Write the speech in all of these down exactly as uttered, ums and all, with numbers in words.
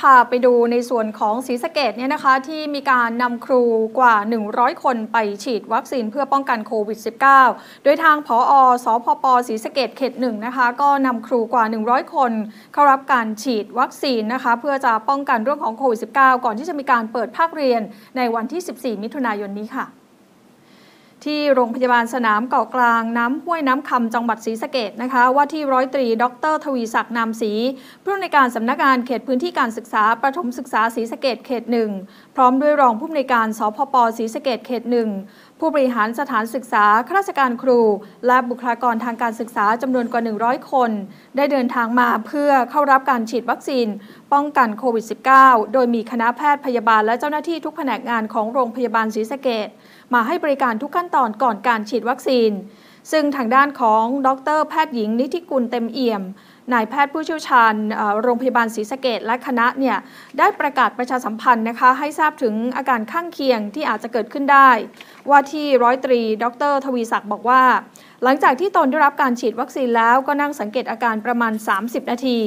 พาไปดูในส่วนของศรีสะเกษเนี่ยนะคะที่มีการนำครูกว่าหนึ่งร้อยคนไปฉีดวัคซีนเพื่อป้องกันโควิด สิบเก้า โดยทางผอ.สพป.ศรีสะเกษเขตหนึ่งนะคะก็นำครูกว่าหนึ่งร้อยคนเข้ารับการฉีดวัคซีนนะคะเพื่อจะป้องกันเรื่องของโควิด สิบเก้า ก่อนที่จะมีการเปิดภาคเรียนในวันที่ สิบสี่ มิถุนายนนี้ค่ะที่โรงพยาบาลสนามเกาะกลางน้ำห้วยน้ำคำจังหวัดศรีสะเกษนะคะว่าที่ร้อยตรีดร.ทวีศักดิ์นามศรีผู้อำนวยการสำนักงานเขตพื้นที่การศึกษาประถมศึกษาศรีสะเกษเขตหนึ่งพร้อมด้วยรองผู้อำนวยการสพป.ศรีสะเกษเขตหนึ่งผู้บริหารสถานศึกษาข้าราชการครูและบุคลากรทางการศึกษาจำนวนกว่าหนึ่งร้อยคนได้เดินทางมาเพื่อเข้ารับการฉีดวัคซีนป้องกันโควิด สิบเก้า โดยมีคณะแพทย์พยาบาลและเจ้าหน้าที่ทุกแผนกงานของโรงพยาบาลศรีสะเกษมาให้บริการทุกขั้นตอนก่อนการฉีดวัคซีนซึ่งทางด้านของดร.แพทย์หญิงนิธิกุลเต็มเอี่ยมนายแพทย์ผู้เชี่ยวชาญโรงพยาบาลศรีสะเกษและคณะเนี่ยได้ประกาศประชาสัมพันธ์นะคะให้ทราบถึงอาการข้างเคียงที่อาจจะเกิดขึ้นได้ว่าที่ร้อยตรีดร.ทวีศักดิ์บอกว่าหลังจากที่ตนได้รับการฉีดวัคซีนแล้วก็นั่งสังเกตอาการประมาณสามสิบนาที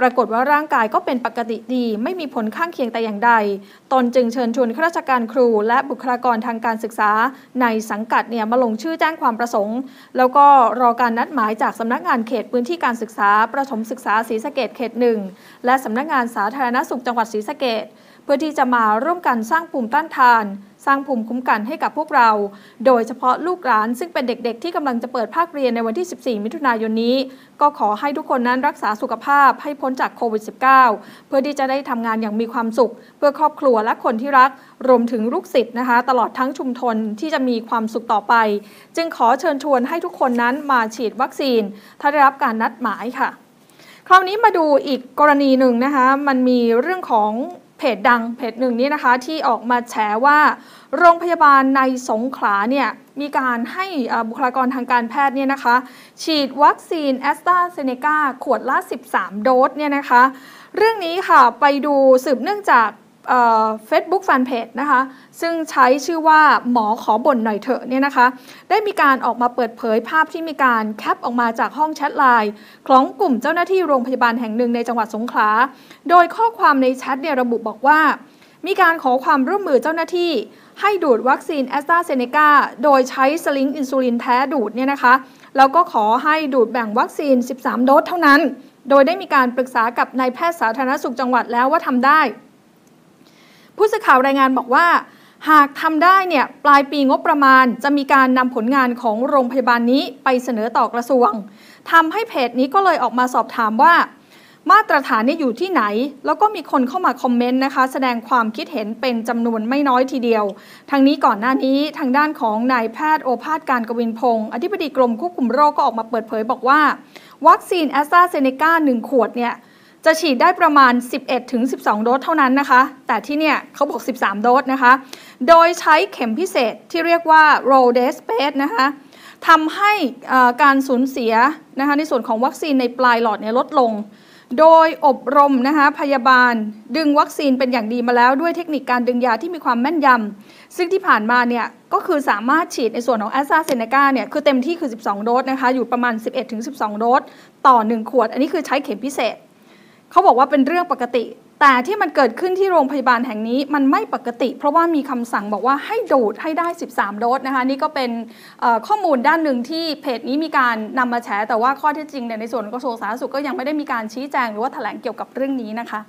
ปรากฏว่าร่างกายก็เป็นปกติดีไม่มีผลข้างเคียงแต่อย่างใดตนจึงเชิญชวนข้าราชการครูและบุคลากรทางการศึกษาในสังกัดเนี่ยมาลงชื่อแจ้งความประสงค์แล้วก็รอการนัดหมายจากสำนักงานเขตพื้นที่การศึกษาประถมศึกษาศรีสะเกษเขตหนึ่งและสำนักงานสาธารณสุขจังหวัดศรีสะเกษเพื่อที่จะมาร่วมกันสร้างภูมิต้านทานสร้างภูมิคุ้มกันให้กับพวกเราโดยเฉพาะลูกหลานซึ่งเป็นเด็กๆที่กำลังจะเปิดภาคเรียนในวันที่สิบสี่มิถุนายนนี้ก็ขอให้ทุกคนนั้นรักษาสุขภาพให้พ้นจากโควิด สิบเก้า เพื่อที่จะได้ทำงานอย่างมีความสุขเพื่อครอบครัวและคนที่รักรวมถึงลูกศิษย์นะคะตลอดทั้งชุมชนที่จะมีความสุขต่อไปจึงขอเชิญชวนให้ทุกคนนั้นมาฉีดวัคซีนถ้าได้รับการนัดหมายค่ะคราวนี้มาดูอีกกรณีหนึ่งนะคะมันมีเรื่องของเพจดังเพจหนึ่งนี้นะคะที่ออกมาแฉว่าโรงพยาบาลในสงขลาเนี่ยมีการให้บุคลากรทางการแพทย์เนี่ยนะคะฉีดวัคซีนแอสตราเซเนกาขวดละสิบสามโดสเนี่ยนะคะเรื่องนี้ค่ะไปดูสืบเนื่องจากเฟซบุ๊กแฟนเพจนะคะซึ่งใช้ชื่อว่าหมอขอบ่นหน่อยเถอะเนี่ยนะคะได้มีการออกมาเปิดเผยภาพที่มีการแคปออกมาจากห้องแชทไลน์ของกลุ่มเจ้าหน้าที่โรงพยาบาลแห่งหนึ่งในจังหวัดสงขลาโดยข้อความในแชทเนี่ยระบุบอกว่ามีการขอความร่วมมือเจ้าหน้าที่ให้ดูดวัคซีนแอสตราเซเนกาโดยใช้สลิงอินซูลินแท้ดูดเนี่ยนะคะแล้วก็ขอให้ดูดแบ่งวัคซีนสิบสามโดสเท่านั้นโดยได้มีการปรึกษากับนายแพทย์สาธารณสุขจังหวัดแล้วว่าทำได้ผู้สื่อข่าวรายงานบอกว่าหากทำได้เนี่ยปลายปีงบประมาณจะมีการนำผลงานของโรงพยาบาลนี้ไปเสนอต่อกระทรวงทำให้เพจนี้ก็เลยออกมาสอบถามว่ามาตรฐานนี่อยู่ที่ไหนแล้วก็มีคนเข้ามาคอมเมนต์นะคะแสดงความคิดเห็นเป็นจำนวนไม่น้อยทีเดียวทางนี้ก่อนหน้านี้ทางด้านของนายแพทย์โอภาสการกวินพงศ์อธิบดีกรมควบคุมโรคก็ออกมาเปิดเผยบอกว่าวัคซีนแอสตราเซเนกาหนึ่งขวดเนี่ยจะฉีดได้ประมาณ สิบเอ็ดถึงสิบสอง โดสเท่านั้นนะคะแต่ที่เนี่ยเขาบอกสิบสามโดสนะคะโดยใช้เข็มพิเศษที่เรียกว่า Roll Dead Space นะคะทำให้การสูญเสียนะคะในส่วนของวัคซีนในปลายหลอดเนี่ยลดลงโดยอบรมนะคะพยาบาลดึงวัคซีนเป็นอย่างดีมาแล้วด้วยเทคนิคการดึงยาที่มีความแม่นยำซึ่งที่ผ่านมาเนี่ยก็คือสามารถฉีดในส่วนของแอสตราเซเนกาเนี่ยคือเต็มที่คือสิบสองโดสนะคะอยู่ประมาณ สิบเอ็ดถึงสิบสอง โดสต่อหนึ่งขวดอันนี้คือใช้เข็มพิเศษเขาบอกว่าเป็นเรื่องปกติแต่ที่มันเกิดขึ้นที่โรงพยาบาลแห่งนี้มันไม่ปกติเพราะว่ามีคำสั่งบอกว่าให้ดูดให้ได้สิบสามโดสนะคะนี่ก็เป็นข้อมูลด้านหนึ่งที่เพจนี้มีการนำมาแชร์แต่ว่าข้อเท็จจริงเนี่ยในส่วนกระทรวงสาธารณสุขก็ยังไม่ได้มีการชี้แจงหรือว่าแถลงเกี่ยวกับเรื่องนี้นะคะ